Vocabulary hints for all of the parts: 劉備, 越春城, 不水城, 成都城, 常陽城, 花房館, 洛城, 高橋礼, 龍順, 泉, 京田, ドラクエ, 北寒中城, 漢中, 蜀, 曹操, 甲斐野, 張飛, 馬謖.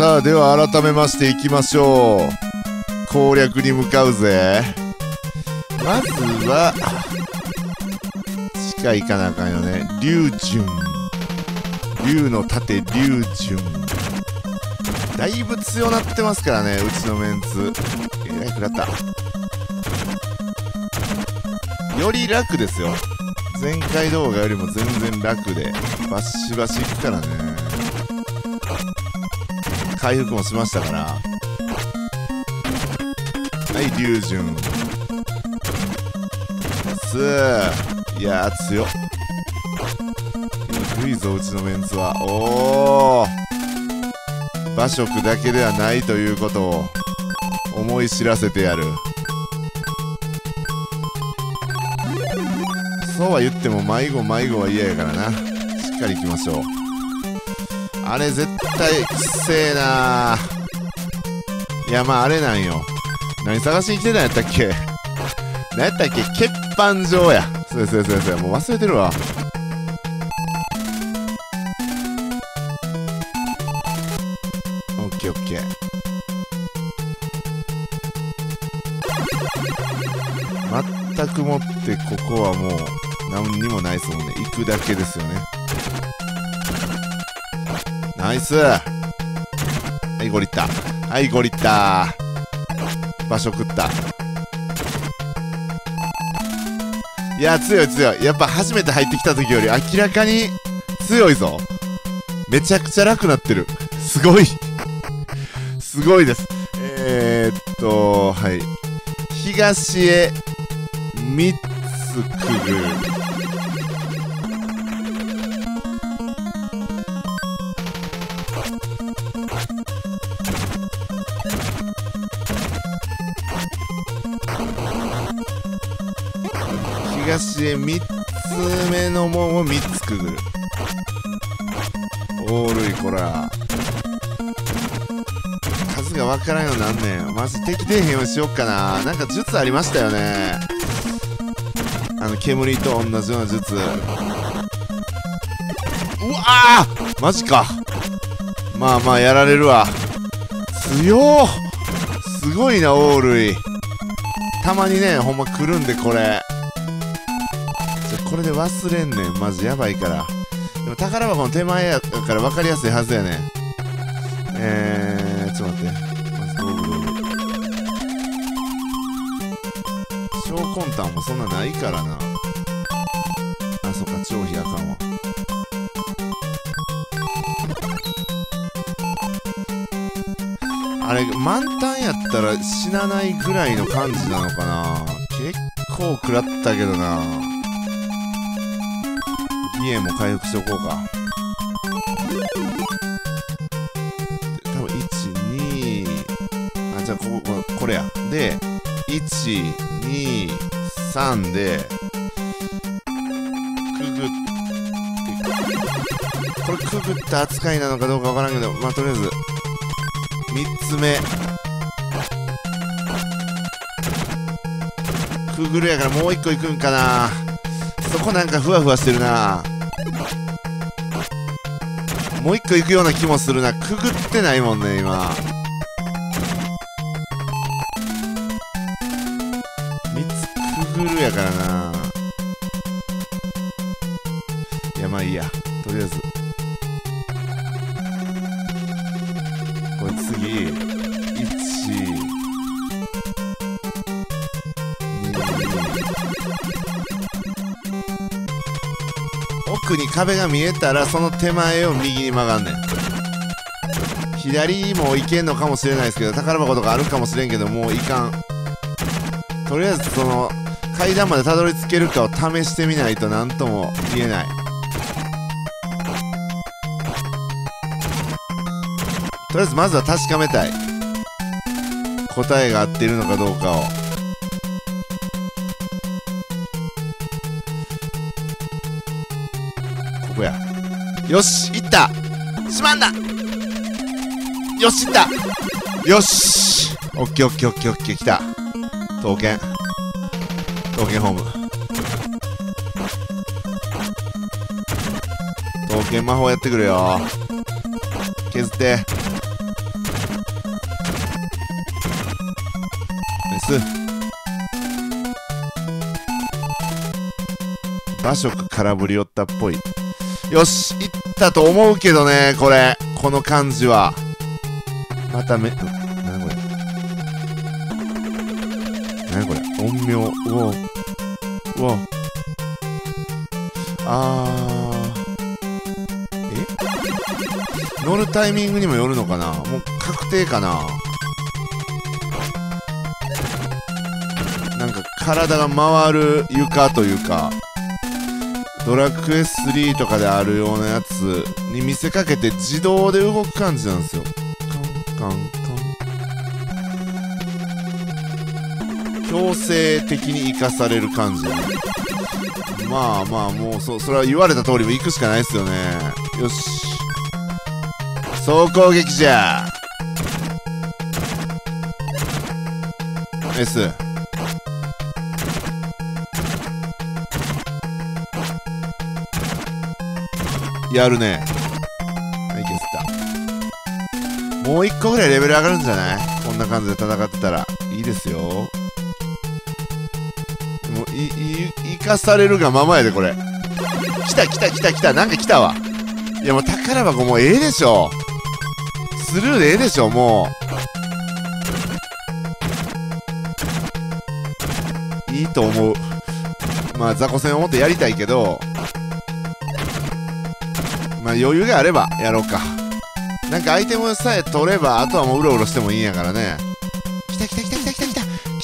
さあでは改めましていきましょう。攻略に向かうぜ。まずはしか行かなあかんよね。龍順、龍の盾、龍順だいぶ強なってますからね、うちのメンツ。えらい食らった。より楽ですよ、前回動画よりも全然楽でバシバシいくからね。回復もしましたから。はい龍順すー。いやー強っ、いいぞうちのメンツは。おお、馬謖だけではないということを思い知らせてやる。そうは言っても迷子迷子は嫌やからな。しっかりいきましょう。あれ絶対くっせえなー。いやまああれなんよ。何探しに来てたんやったっけ。何やったっけ、欠板状や。そうそうそうそう、もう忘れてるわ。オッケーオッケー。全くもってここはもう何にもないですもんね。行くだけですよね。ナイス。はいゴリッタ、はいゴリッタ、場所食った。いや強い強い。やっぱ初めて入ってきた時より明らかに強いぞ。めちゃくちゃ楽になってる。すごいすごいです。はい、東へ3つくぐる。東へ3つ目の門を3つくぐる。おーるいこら、数が分からんようになんねん。マジ敵出えへんようにしよっかな。なんか術ありましたよね、あの煙と同じような術。うわあマジか。まあまあやられるわ。強ー、すごいなオールイ。たまにねほんま来るんで、これこれで忘れんねん。マジやばいから。でも宝箱の手前やから分かりやすいはずやねん。ちょっと待って、まず超魂胆もそんなないからなあ。そっか超飛あかんわ。あれ満タンやったら死なないぐらいの感じなのかな。結構食らったけどな。家も回復しておこうか。多分12、あじゃあこれやで123でくぐって、これくぐった扱いなのかどうかわからんけど、まあとりあえず3つ目くぐるやからもう1個いくんかな。そこなんかふわふわしてるな。もう一個行くような気もするな。くぐってないもんね今。3つくぐるやからな。いやまあいいや、とりあえずこれ次奥に壁が見えたらその手前を右に曲がんねん。左も行けんのかもしれないですけど、宝箱とかあるかもしれんけどもういかん。とりあえずその階段までたどり着けるかを試してみないと何とも言えない。とりあえずまずは確かめたい、答えが合っているのかどうかを。よし行った、しまんだ。よし行った、よしオッケーオッケーオッケーオッケー。来た刀剣、刀剣ホーム、刀剣魔法やってくるよ。削って。馬謖空振り寄ったっぽい。よし、いったと思うけどね、これ。この感じは。まため、なんこれ。なんこれ。音量。うおう。うおう。乗るタイミングにもよるのかな。もう確定かな。なんか体が回る床というか、ドラクエ3とかであるようなやつに見せかけて自動で動く感じなんですよ。カンカンカン。強制的に生かされる感じ。まあまあ、もうそれは言われた通りも行くしかないですよね。よし。総攻撃じゃ。 S やるね。はい、消せた。もう一個ぐらいレベル上がるんじゃない？こんな感じで戦ってたらいいですよ。もう生かされるがままやで、これ。来た来た来た来た、なんか来たわ。いや、もう宝箱もうええでしょ。スルーでええでしょ、もう。いいと思う。まあ、雑魚戦をもっとやりたいけど、まあ、余裕があればやろうか。なんかアイテムさえ取れば、あとはもうウロウロしてもいいんやからね。来た来た来た来た来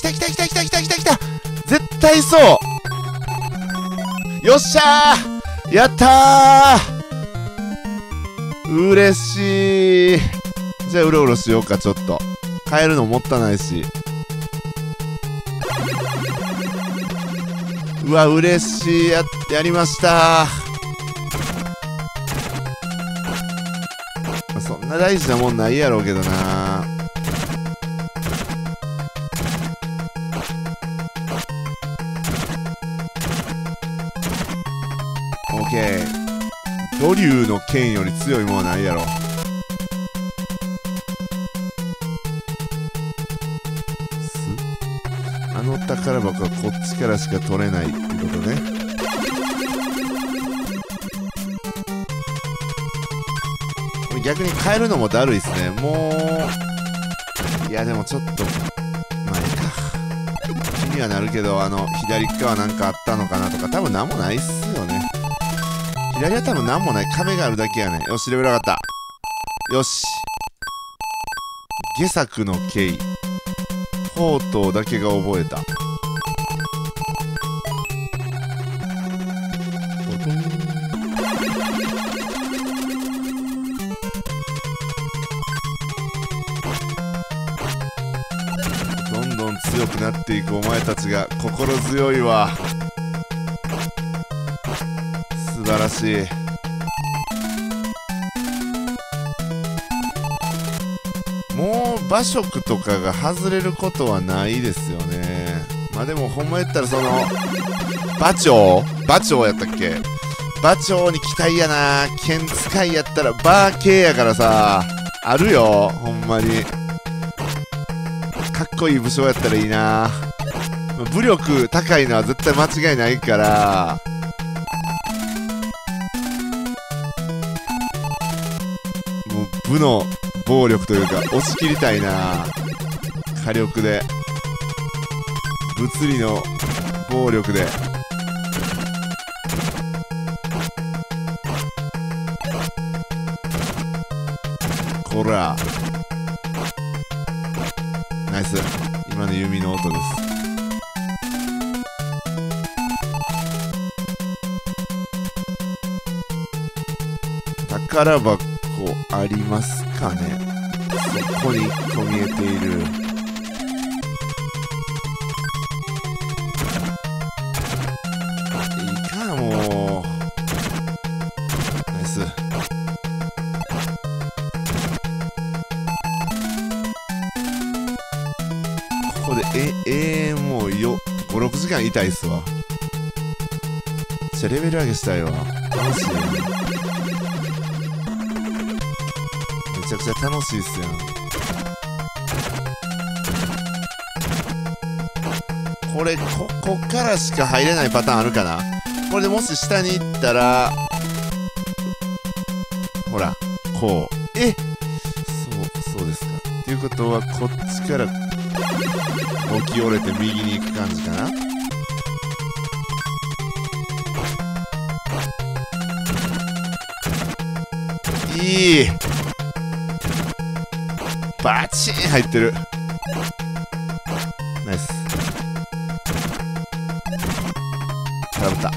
た来た来た来た来た来た来た来た来た。絶対そうよっしゃー、やったー、嬉しい。じゃあウロウロしようか、ちょっと。変えるのもったいないし。うわ、嬉しい。やりましたー。そんな大事なもんないやろうけどな。オーケー。ドリューの剣より強いもんはないやろ。あの宝箱はこっちからしか取れないってことね。逆に変えるのもだるいっすね。もういや、でもちょっとまあいいか、気にはなるけど、左側なんかあったのかなとか。多分なんもないっすよね。左は多分なんもない。壁があるだけやね。よし、レベル上がった。よし、下作の経緯、ほうとうだけが覚えた。強くなっていくお前たちが心強いわ。素晴らしい。もう馬謖とかが外れることはないですよね。まあでもほんまやったら、その馬長やったっけ、馬長に期待やな。剣使いやったらバー系やからさ、あるよ、ほんまに。かっこいい武将やったらいいな。武力高いのは絶対間違いないから。もう武の暴力というか押し切りたいな。火力で、物理の暴力で。こら、ナイス。今の弓の音です。宝箱ありますかね。そこに1個見えている。いいか、もう。ナイス。もう5、6時間痛いっすわ。じゃあレベル上げしたいわ。楽しい。めちゃくちゃ楽しいっすやん。俺こっからしか入れないパターンあるかな。これでもし下に行ったらほらこう、そうですか。っていうことはこっちから起き折れて右に行く感じかな。いい、バチン入ってる。ナイス、空振った。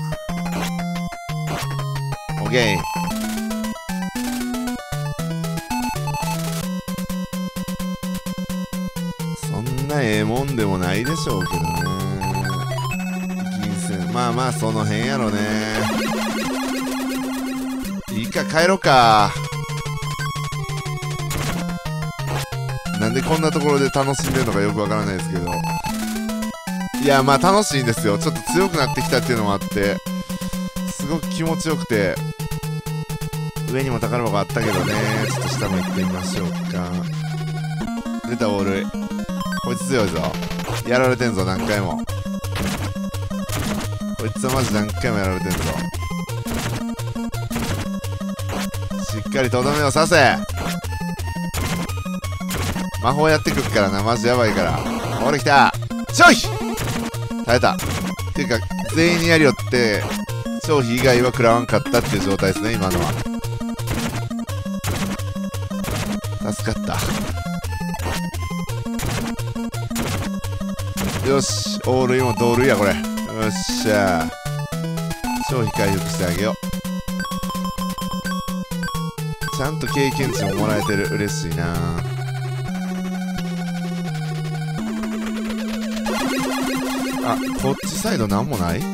オッケー、ええもんでもないでしょうけどね。金銭、まあまあその辺やろね。いいか、帰ろうか。なんでこんなところで楽しんでるのかよくわからないですけど、いやまあ楽しいんですよ。ちょっと強くなってきたっていうのもあってすごく気持ちよくて、上にも宝箱あったけどね、ちょっと下も行ってみましょうか。出た、ボール。こいつ強いぞ。やられてんぞ、何回も。こいつはマジ何回もやられてんぞ。しっかりとどめを刺せ。魔法やってくっからな、マジやばいから。俺来た、消費耐えた。っていうか全員にやりよって消費以外は食らわんかったっていう状態ですね、今のは。助かった。よし、オールインも同類やこれ。よっしゃー、消費回復してあげよう。ちゃんと経験値ももらえてる、嬉しいな。あ、こっちサイドなんもない。な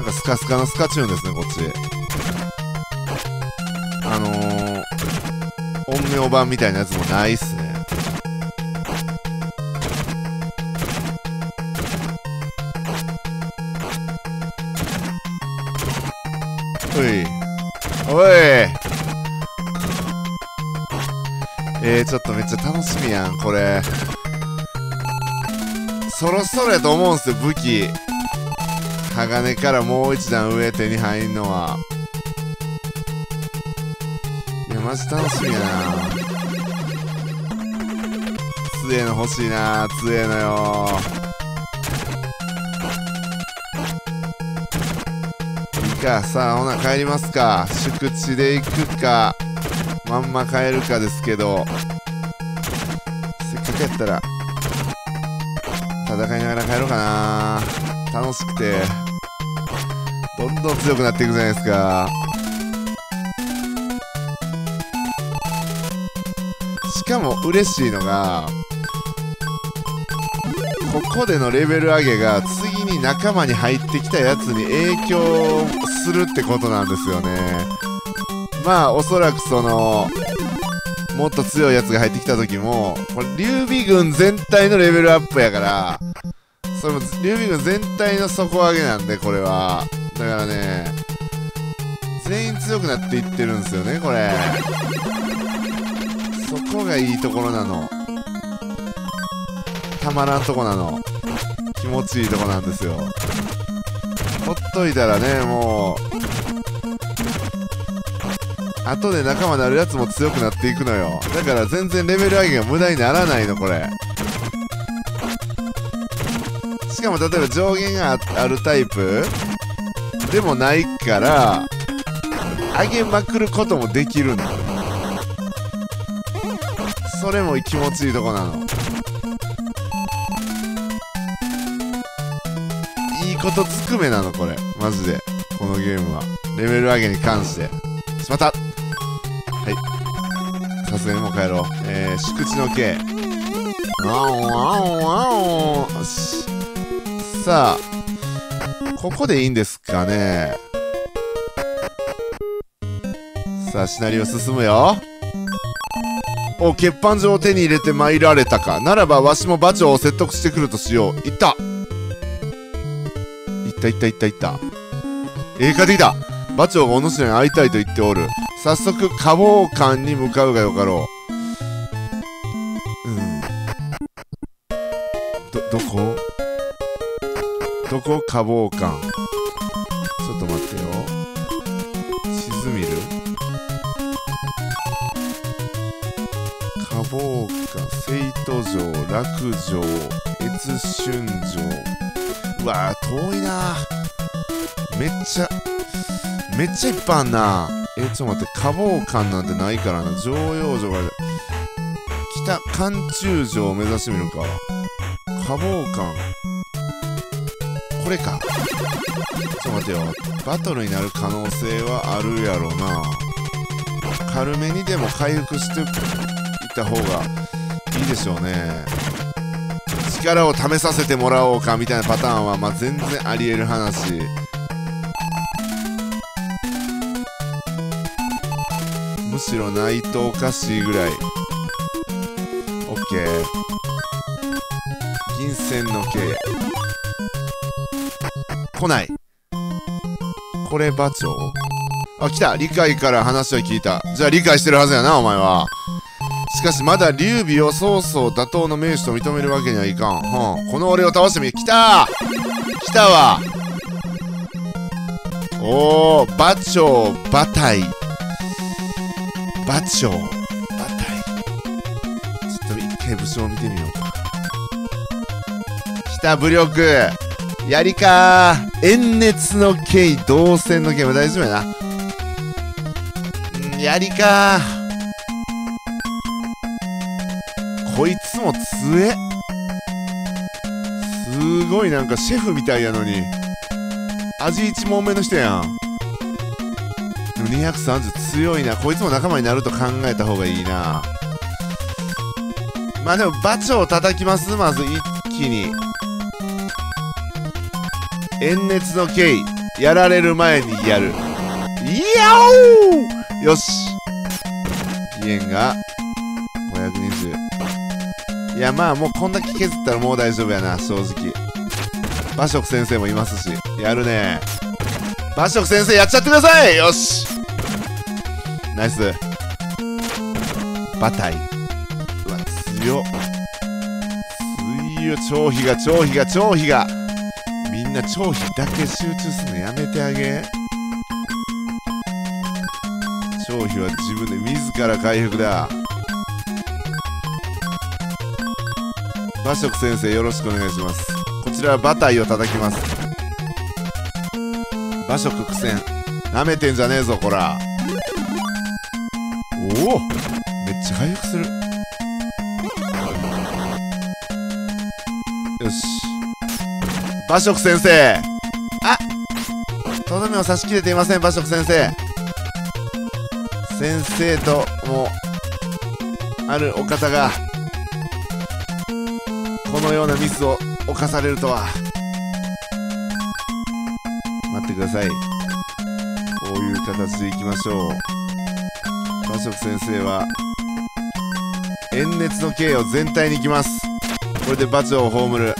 んかスカスカのスカチューンですね、こっち。音量版みたいなやつもないっすね。おい、ちょっとめっちゃ楽しみやんこれ。そろそろやと思うんすよ、武器。鋼からもう一段上手に入んのは。いやマジ楽しみやな。強えの欲しいな、強えのよ。かさあ、ほな帰りますか。宿地で行くかまんま帰るかですけど、せっかくやったら戦いながら帰ろうかな。楽しくてどんどん強くなっていくじゃないですか。しかも嬉しいのが、ここでのレベル上げが次に仲間に入ってきたやつに影響するってことなんですよね。まあおそらくそのもっと強いやつが入ってきた時も、これ劉備軍全体のレベルアップやから、それも劉備軍全体の底上げなんで、これはだからね、全員強くなっていってるんですよね、これ。そこがいいところなの、たまらんとこなの、気持ちいいとこなんですよ。ほっといたらね、もう後で仲間になるやつも強くなっていくのよ。だから全然レベル上げが無駄にならないの、これ。しかも例えば上限があるタイプでもないから、上げまくることもできるの。それも気持ちいいとこなの。ことずくめなの、これマジで。このゲームはレベル上げに関してしまった。はい、さすがにもう帰ろう。宿地の刑、ワオワオワオ。さあここでいいんですかね。さあシナリオ進むよ。お、欠板状を手に入れて参られたか。ならばわしも馬長を説得してくるとしよう。いったいったいったいった、帰ってきた。馬長がお主らに会いたいと言っておる。早速花房館に向かうがよかろう。うん、どこそこ花房館。ちょっと待ってよ。地図見る？花房館、成都城、洛城、越春城。うわー、遠いなー。めっちゃいっぱいあんな。ちょっと待って、花房館なんてないからな。常陽城がある。北寒中城を目指してみるか。花房館。これか。ちょっと待てよ。バトルになる可能性はあるやろな。軽めにでも回復していった方がいいでしょうね。力を試させてもらおうかみたいなパターンは、まあ、全然ありえる話。むしろないとおかしいぐらい。 OK。 銀線の刑来ない。これ馬長？あ、来た。理解から話を聞いた。じゃあ理解してるはずやな、お前は。しかしまだ劉備を曹操打倒の名手と認めるわけにはいかん。この俺を倒してみ。来たー、来たわ。おお、馬長、馬隊。馬長、馬隊。ちょっと一回武将を見てみようか。来た、武力。やりかー。炎熱の刑、動線の刑は大丈夫やな。やりかー。こいつも強え。すごいなんかシェフみたいやのに味一問目の人やん。でも230強いな。こいつも仲間になると考えた方がいいな。まあでも馬長を叩きます。まず一気に炎熱の刑、やられる前にやる。いやおー、よし。義援が520。いや、まあもうこんだけ削ったらもう大丈夫やな、正直。馬謖先生もいますし、やるね。馬謖先生やっちゃってください。よし、ナイス。馬隊、うわ強っ、強い。張飛が張飛が張飛が、みんな張飛だけ集中するのやめてあげ。張飛は自分で自ら回復だ。馬謖先生よろしくお願いします。こちらは馬隊を叩きます。馬謖苦戦、なめてんじゃねえぞこら。おお、めっちゃ回復する。よし、馬謖先生、あ、とどめを刺し切れていません。馬謖先生、先生ともあるお方がこのようなミスを犯されるとは。待ってください。こういう形でいきましょう。馬謖先生は炎熱の刑を全体にいきます。これで馬長を葬る。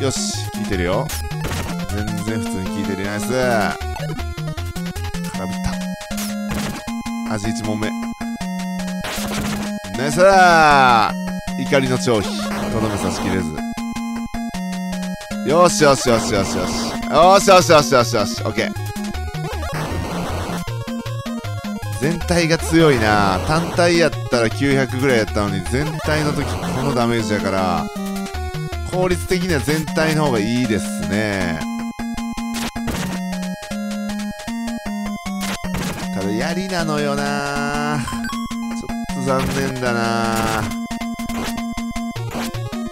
よし、効いてるよ。全然普通に効いてる。ナイス。空振った。味1問目。ナイスだー。怒りの張飛、とどめ刺しきれず。よしよしよしよしよしよしよしよしよしよし。オッケー。全体が強いな。単体やったら900ぐらいやったのに、全体の時このダメージやから効率的には全体の方がいいですね。ただやりなのよな。ちょっと残念だな。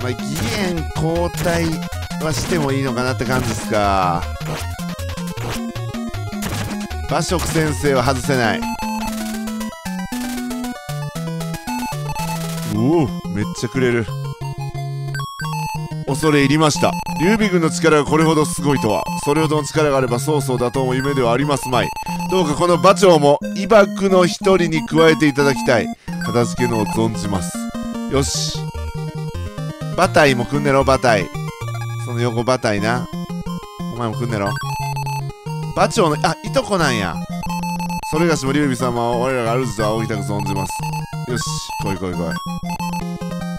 まあ義援交代はしてもいいのかなって感じですか。馬謖先生は外せない。おお、めっちゃくれる。恐れ入りました。劉備軍の力がこれほどすごいとは。それほどの力があれば曹操打倒も夢ではありますまい。どうかこの馬長も威爆の一人に加えていただきたい。片付けのを存じます。よし、馬隊も組んでろ。馬隊、その横馬隊な。お前も組んでろ。馬長の、あ、いとこなんや。それがしも劉備様は我らが主と仰ぎたく存じます。よし、来い来い来い。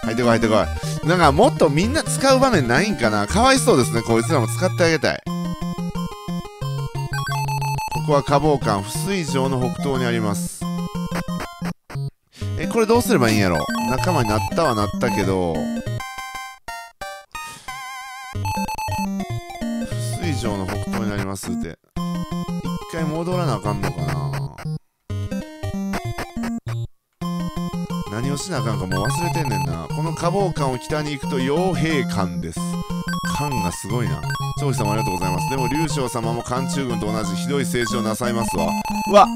入ってこい入ってこい。なんかもっとみんな使う場面ないんかな。かわいそうですね。こいつらも使ってあげたい。ここは花房館、不水城の北東にあります。これどうすればいいんやろ。仲間になったはなったけど、不水城の北東になりますって、一回戻らなあかんのかな。何をしなあかんかもう忘れてんねんな。この花房館を北に行くと傭兵館です。館がすごいな。長司様ありがとうございます。でも龍将様も漢中軍と同じひどい政治をなさいますわ。うわ、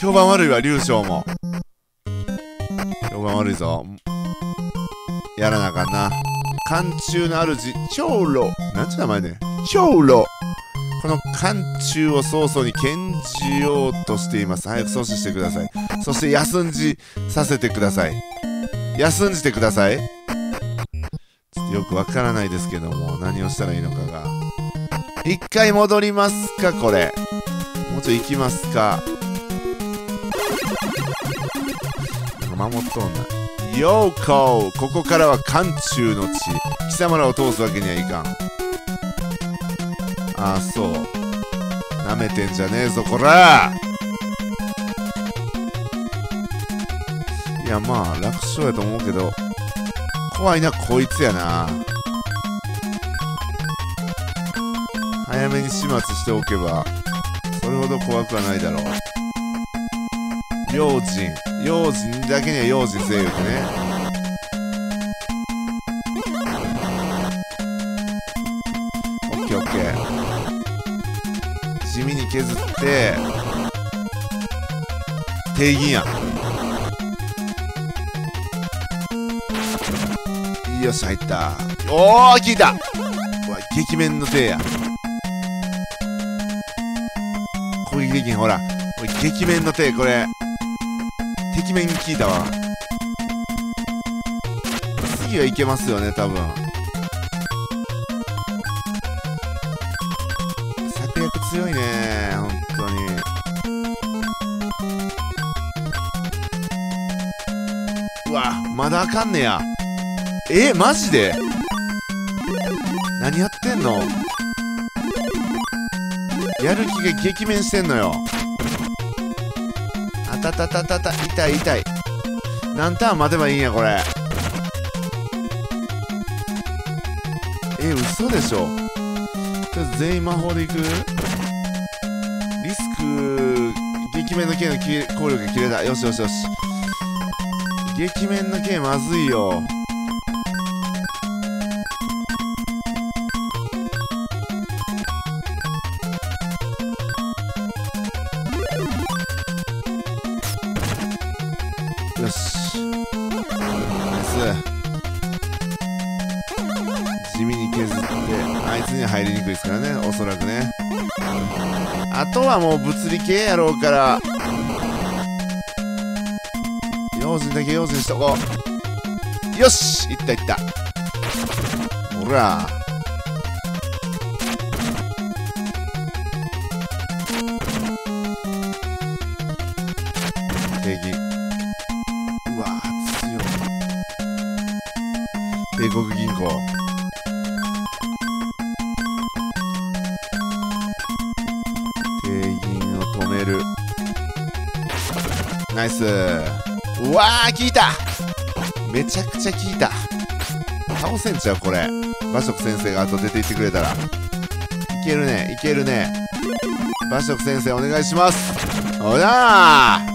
評判悪いわ。龍将も評判悪いぞ。やらなあかんな。漢中の主長老、なんちゅう名前ね、長老、この漢中を早々に献じようとしています。早く阻止してください。そして休んじさせてください。休んじてください。ちょっとよくわからないですけども、何をしたらいいのかが。一回戻りますか。これもうちょい行きますか。守っとんないようこう。ここからは漢中の地。貴様らを通すわけにはいかん。ああそう、なめてんじゃねえぞこら。いやまあ楽勝やと思うけど、怖いなこいつやな。早めに始末しておけばそれほど怖くはないだろう。用心、用心だけには用心せえよね。地味に削って定銀やん。よし入った。おお効いた。うわ激面の手や。攻撃できん。ほら激面の手、これ敵面効いたわ。次はいけますよね多分。強いねー、本当に。うわまだあかんねや。マジで何やってんの。やる気が激面してんのよ。あたたたたた、痛い痛い。何ターン待てばいいんやこれ。嘘でしょ。ちょっと全員魔法でいく。激面の剣の効力が切れた。よしよしよし。激面の剣まずいよ。よしナイス。地味に削って、あいつには入りにくいですからねおそらくね。あとはもう物理系やろうから、用心だけ用心しとこう。よしいったいった。ほら定義。うわ強い帝国銀行。ナイス。うわー効いた。めちゃくちゃ効いた。倒せんちゃうこれ。馬謖先生があと出ていってくれたらいけるね、いけるね。馬謖先生お願いします。おらー、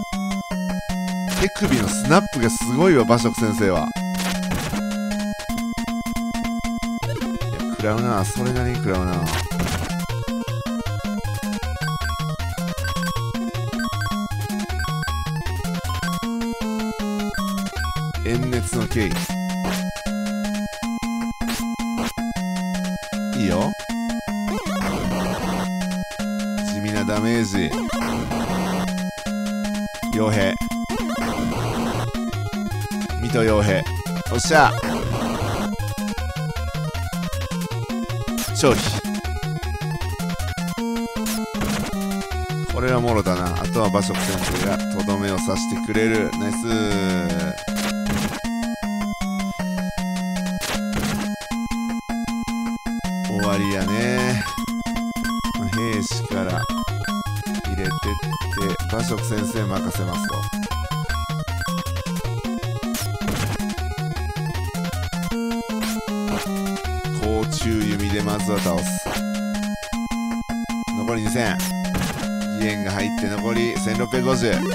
手首のスナップがすごいわ馬謖先生は。いや食らうな、それなりに食らうな。炎熱の経緯いいよ。地味なダメージ。傭兵、水戸傭兵、おっしゃ消費。これはもろだな。あとは馬謖先生がとどめを刺してくれる。ナイス。ってって馬食先生任せますと。甲虫弓でまずは倒す。残り2000、義援が入って残り1650。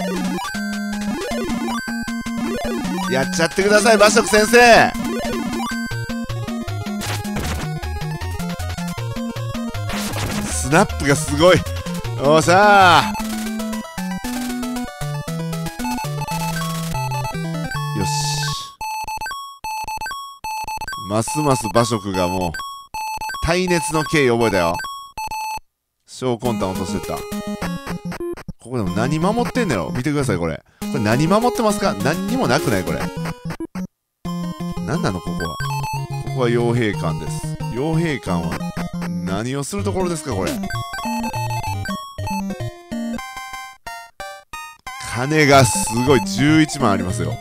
やっちゃってください馬食先生。スナップがすごい。おーさー、よし、ますます馬食がもう耐熱の経緯覚えたよ。小魂胆落としてった。ここでも何守ってんだよ。見てください、これ何守ってますか。何にもなくないこれ。何なのここは。ここは傭兵館です。傭兵館は何をするところですかこれ。金がすごい、11万ありますよ。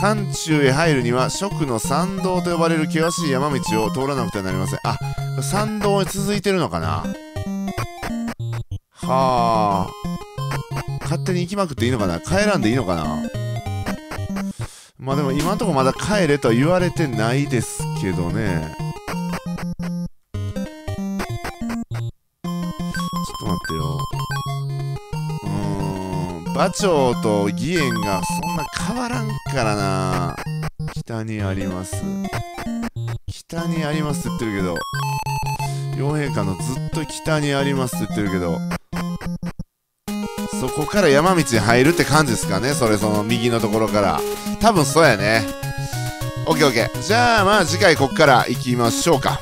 寒中へ入るには蜀の参道と呼ばれる険しい山道を通らなくてはなりません。あ、参道へ続いてるのかな。はあ、勝手に行きまくっていいのかな。帰らんでいいのかな。まあでも今んとこまだ帰れとは言われてないですけどね。ちょっと待ってよ。馬長と義援がそんな変わらんからな。北にあります、北にありますって言ってるけど、傭兵館のずっと北にありますって言ってるけど、そこから山道に入るって感じですかね。それ、その右のところから。多分そうやね。オッケーオッケー。じゃあまあ次回こっから行きましょうか。